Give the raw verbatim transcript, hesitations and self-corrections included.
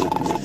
No.